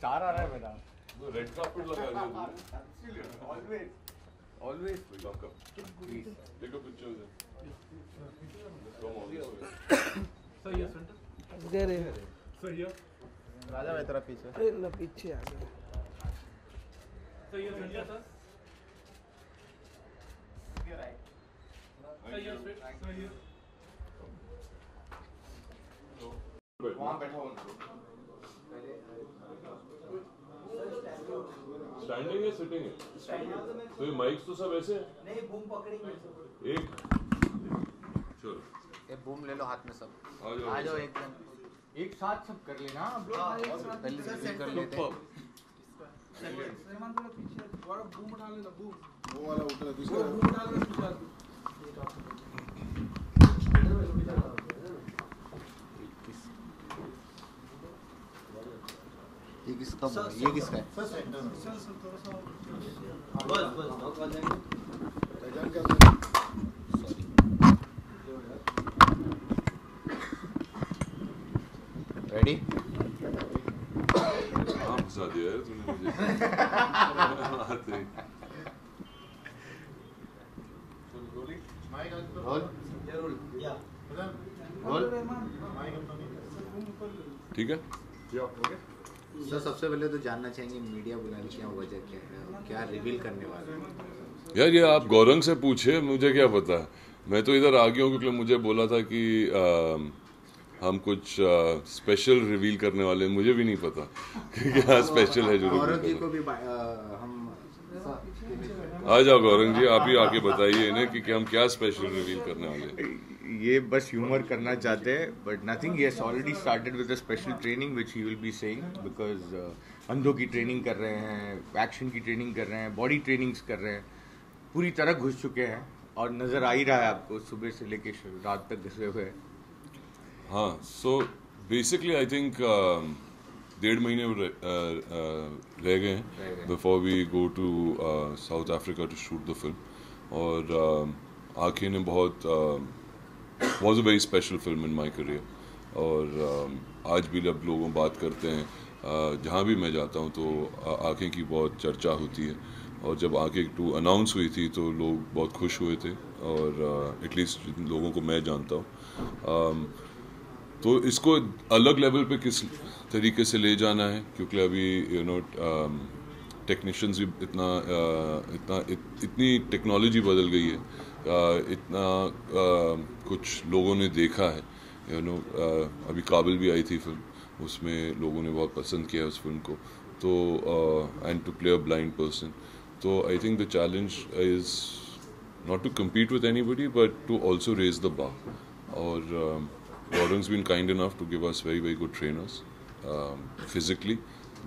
Star आ रहा है मेरा वो रेड कार्पेट लगा है वो ऑलवेज कोई कम प्लीज देखो पिक्चर्स सर ये सेंटर इधर है सर ये राजा भाई तेरा पीछे अरे ना पीछे आ गया सर ये सेंटर सर ये राइट सर ये स्ट्रेट सर ये वहाँ बैठा हूँ स्टैंडिंग है सिटिंग है तो ये माइक्स तो सब ऐसे नहीं बूम पकड़ेंगे एक चलो ये बूम ले लो हाथ में सब आ जाओ एक साथ सब कर लेना अब पहले से कर लेते हैं सेमान तो पीछे वाला बूम उठा लेना बूम वो वाला उठा दूसरा बूम उठा लेना दूसरा ये किसका ये किसका है बस बस नॉक कर देंगे तैयार कर सॉरी रेडी काम फंसा दिया है तूने मुझे आते गोली माइक ऑन रोल जरूर या रोल माइक ऑन ठीक है या ओके सर सबसे पहले तो जानना चाहेंगे मीडिया बुलाने की वजह क्या है क्या रिवील करने वाले हैं यार ये आप गौरंग से पूछिए मुझे क्या पता है मैं तो इधर आ गया हूँ क्योंकि मुझे बोला था कि हम कुछ स्पेशल रिवील करने वाले हैं मुझे भी नहीं पता कि क्या स्पेशल है जो गौरंग जी को भी हम आ जाओ गौरंग जी आप ही आके बताइए इन्हें कि हम क्या स्पेशल रिवील करने वाले हैं ये बस ह्यूमर करना चाहते हैं but nothing he has already started with a special training which he will be saying because अंधों की ट्रेनिंग कर रहे हैं एक्शन की ट्रेनिंग कर रहे हैं बॉडी ट्रेनिंग्स कर रहे हैं पूरी तरह घुस चुके हैं और नज़र आ ही रहा है आपको सुबह से लेके रात तक घुसे हुए हाँ सो बेसिकली आई थिंक डेढ़ महीने रह गए हैं before we go to South Africa to shoot the film और आंखें ने बहुत was a very special film in my career और आज भी जब लोगों बात करते हैं जहाँ भी मैं जाता हूँ तो आंखें की बहुत चर्चा होती है और जब आंखें 2 अनाउंस हुई थी तो लोग बहुत खुश हुए थे और एटलीस्ट लोगों को मैं जानता हूँ तो इसको अलग लेवल पे किस तरीके से ले जाना है क्योंकि अभी यू नो टेक्नीशियंस भी इतनी टेक्नोलॉजी बदल गई है इतना कुछ लोगों ने देखा है यू नो अभी काबिल भी आई थी फिल्म उसमें लोगों ने बहुत पसंद किया उस फिल्म को तो and to play a blind person तो I think the challenge is not to compete with anybody but to also raise the bar और Gordon's been kind enough to give us very very good trainers physically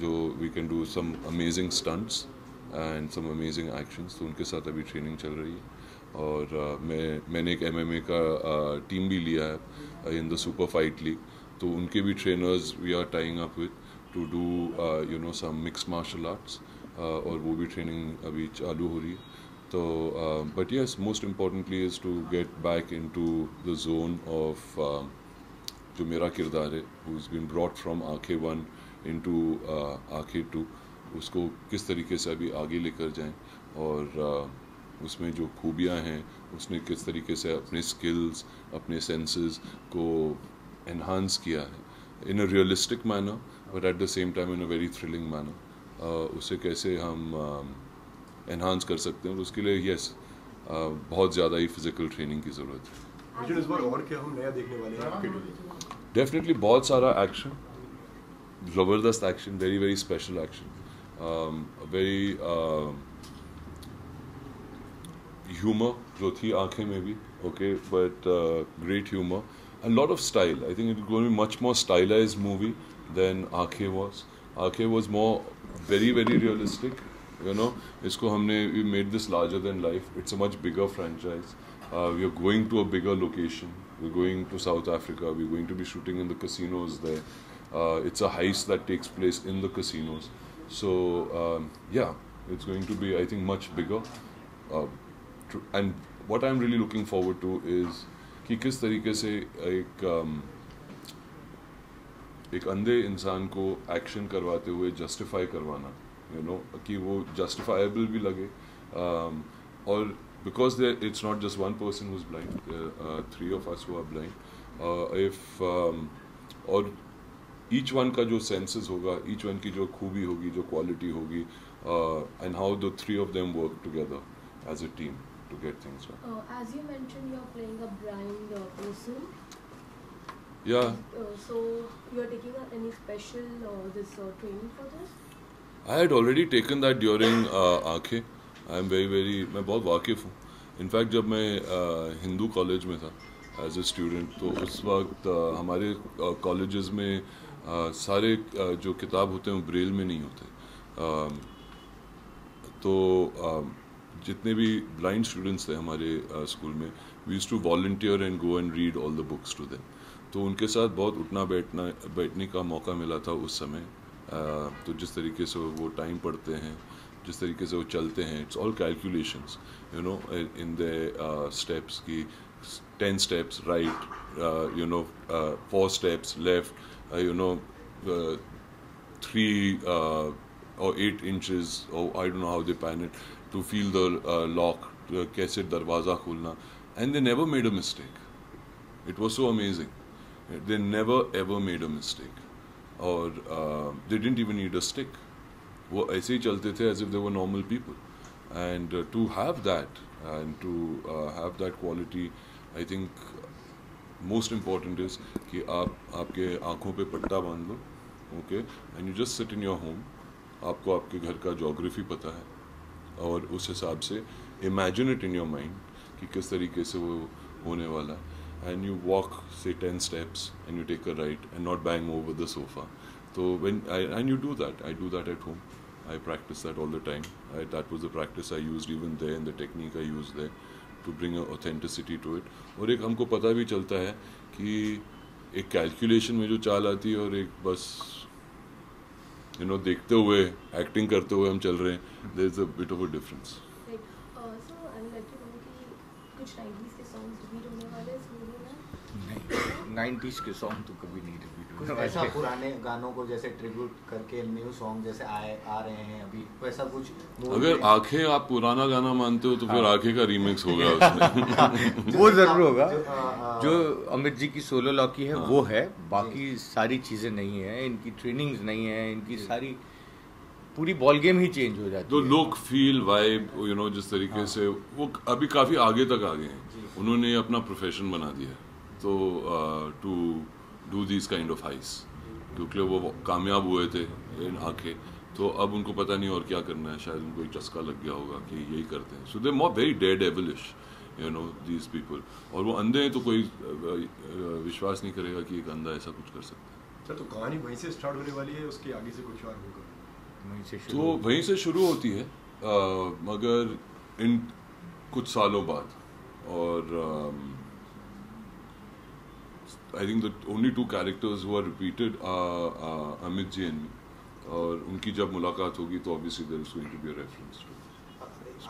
जो we can do some amazing stunts and some amazing actions तो उनके साथ अभी training चल रही है और मैंने एक MMA का टीम भी लिया है in the super fight league तो उनके भी trainers we are tying up with to do you know some mix martial arts और वो भी ट्रेनिंग अभी चालू हो रही है तो but yes most importantly is to get back into the zone of जो मेरा किरदार है who is been brought from Aankhen 1 into आंखें 2 उसको किस तरीके से अभी आगे लेकर जाएं और उसमें जो खूबियाँ हैं उसने किस तरीके से अपने स्किल्स अपने सेंसेस को एनहांस किया है in a realistic manner but at the same time in a very thrilling manner उसे कैसे हम एनहांस कर सकते हैं तो उसके लिए यस बहुत ज़्यादा ही फिजिकल ट्रेनिंग की ज़रूरत है इस बार और क्या हम नया देखने वाले हैं डेफिनेटली बहुत सारा एक्शन ज़बरदस्त action very very special action very humour जो थी आंखें में भी okay but great humour and lot of style I think it going much more stylise movie than Aankhen was more very very realistic you know इसको हमने we made this larger than life it's a much bigger franchise we are going to a bigger location we going to South Africa we going to be shooting in the casinos there it's a heist that takes place in the casinos so yeah it's going to be I think much bigger and what I'm really looking forward to is कि किस तरीके से एक एक अंधे इंसान को action करवाते हुए जस्टिफाई करवाना, यू नो, कि वो जस्टिफाइबल भी लगे. और because it's not just one person who is blind, three of us who are blind. If और ईच वन का जो सेंसेस होगा, ईच वन की जो खूबी होगी, जो क्वालिटी होगी, and how the three of them work together as a team to get things done. As you mentioned, you're playing a blind person. Yeah. So you're taking any special training for this? I had already taken that during Aankhen. I'm very, मैं बहुत वाकिफ हूँ. In fact, जब मैं Hindu College में था as a student, तो उस वक्त हमारे colleges में सारे जो किताब होते हैं ब्रेल में नहीं होते. तो जितने भी ब्लाइंड स्टूडेंट्स थे हमारे स्कूल में, we used to volunteer and go and read all the books to them. तो उनके साथ बहुत उठना बैठने का मौका मिला था उस समय. तो जिस तरीके से वो टाइम पढ़ते हैं, जिस तरीके से वो चलते हैं, it's all calculations, you know, in the steps की 10 steps right, you know, 4 steps left, you know, 3 or 8 inches or I don't know how they plan it to feel the lock, कैसे दरवाज़ा खोलना. And they never made a mistake. It was so amazing. They never ever made a mistake. Or they didn't even need a stick. वो ऐसे ही चलते थे as if they were normal people. And to have that and to have that quality, I think most important is कि आपके आँखों पे पट्टा बांध लो, okay, and you just sit in your home. आपको आपके घर का ज्योग्राफी पता है और उस हिसाब से imagine it in your mind कि किस तरीके से वो होने वाला है. एंड यू वॉक से 10 steps and you take a right and not bang over the sofa. तो when I and you do that, I do that at home, I practise that all the time. That was the practice I used even there and the technique I used there to bring a authenticity to it. और एक हमको पता भी चलता है कि एक calculation में जो चाल आती है और एक बस, you know, देखते हुए, एक्टिंग करते हुए हम चल रहे हैं, there is a bit of a difference. Right. So I would like to know कि कुछ 90s के songs रिपीट होने वाले हैं इसमें? नहीं, 90s के song तो कभी नहीं रिपीट होते. कुछ ऐसा पुराने गानों को जैसे ट्रिब्यूट करके न्यू सॉन्ग जैसे आ रहे हैं अभी, वैसा कुछ? अगर आंखें आप पुराना गाना मानते हो तो फिर आंखें का रीमेक्स होगा उसमें. वो जरूर होगा. जो अमित जी की सोलो लॉकी है वो है, बाकी सारी चीज़ें नहीं है, इनकी ट्रेनिंग्स नहीं है, इनकी सारी पूरी बॉल गेम ही चेंज हो जाती है. तो look, feel, vibe, you know, जिस तरीके से वो अभी काफ़ी आगे तक आ गए हैं, उन्होंने अपना प्रोफेशन बना दिया है. तो to do this kind of हाइस, क्योंकि वो कामयाब हुए थे इन आंखें, तो अब उनको पता नहीं और क्या करना है. शायद उनको एक चस्का लग गया होगा कि यही करते हैं. So they more very daredevilish, you know, these people. और वो अंधे हैं तो कोई विश्वास नहीं करेगा कि एक अंधा ऐसा कुछ कर सकता है. अच्छा, तो कहानी वहीं से स्टार्ट होने वाली है, उसके आगे से कुछ और होगा? तो वहीं से शुरू होती है, मगर इन कुछ सालों बाद. और I think the only 2 characters who are repeated are Amit ji and me. और उनकी जब मुलाकात होगी तो obviously there is going to be a reference to.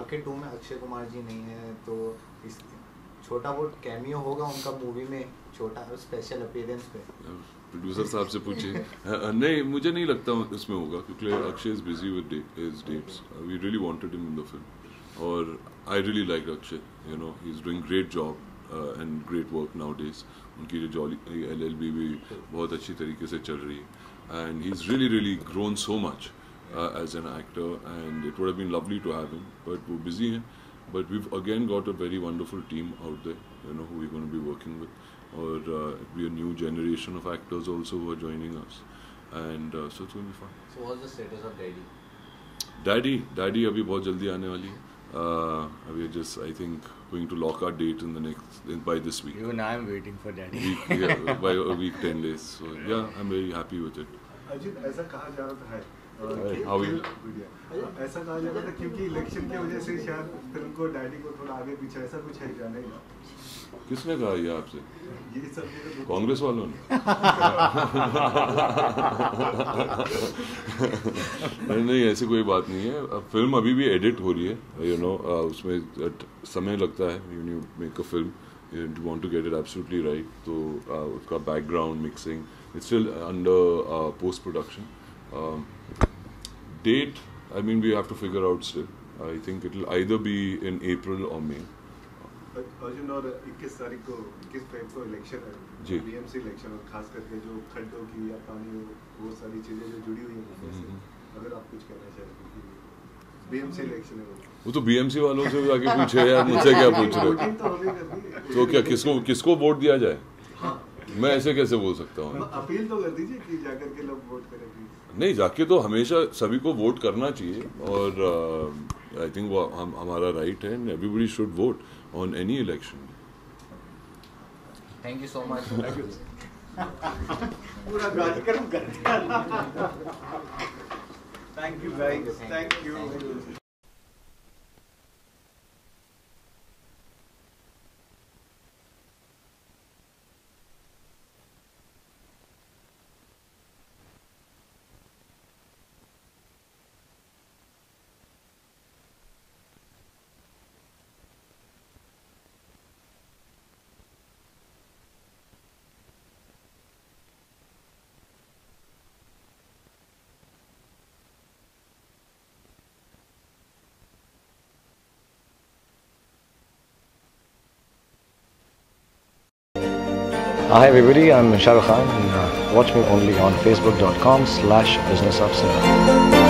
Aankhen 2 में अक्षय कुमार जी नहीं है, तो इस छोटा बहुत कैमियो होगा उनका मूवी में, छोटा स्पेशल अपीयरेंस पे. प्रोड्यूसर साहब से पूछिए. नहीं, मुझे नहीं लगता उसमें होगा, क्योंकि Akshay is busy with his dates. We really wanted him in the film और I really like Akshay, you know, he is doing great job and great work nowadays. उनकी जो LLB भी बहुत अच्छी तरीके से चल रही है and he is really grown so much as an actor, and it would have been lovely to have him, but we're busy here. But we've again got a very wonderful team out there, you know, who we're going to be working with. Or we're a new generation of actors also who are joining us, and so it's going to be fun. So what's the status of Daddy? Daddy abhi bahut jaldi aane wali hai. We're just, I think, going to lock our date in the by this week. Even I am waiting for Daddy. By a week, 10 days. So yeah, I'm very happy with it. Ajit, aisa kaha ja raha hai. ऐसा कहा जाता था क्योंकि election की वजह से शायद film को, डैडी को थोड़ा आगे पीछे, ऐसा कुछ है क्या? नहीं, किसने कहा ये आपसे? ये सब कांग्रेस वालों ने. नहीं, ऐसी कोई बात नहीं है. अब फिल्म अभी भी एडिट हो रही है, यू नो, उसमें समय लगता है. You make a film, you want to get it absolutely right. So it's got background mixing. It's still under post-production. Date, I mean, we have to figure out still. I think it'll either be in April or May. और जो 21 तारीख को 21 Feb को election है BMC election और खास करके जो खड्डों की या पानी वो सारी चीजें जो जुड़ी हुई हैं उससे अगर आप कुछ कहना चाहते हैं बीएमसी इलेक्शन है वो तो बीएमसी वालों से जाके पूछे यार मुझसे क्या पूछ रहे हो तो क्या किसको वोट दिया जाए मैं ऐसे कैसे बोल सकता हूँ अपील तो कर दीजिए कि जाकर के लोग वोट करें प्लीज नहीं जाके तो हमेशा सभी को वोट करना चाहिए और आई थिंक वो हमारा राइट है and everybody should vote on any election. Thank you so much. Thank you. Thank you guys. Thank you. Hi everybody, I'm Shah Rukh Khan and watch me only on Facebook.com/businessofcinema.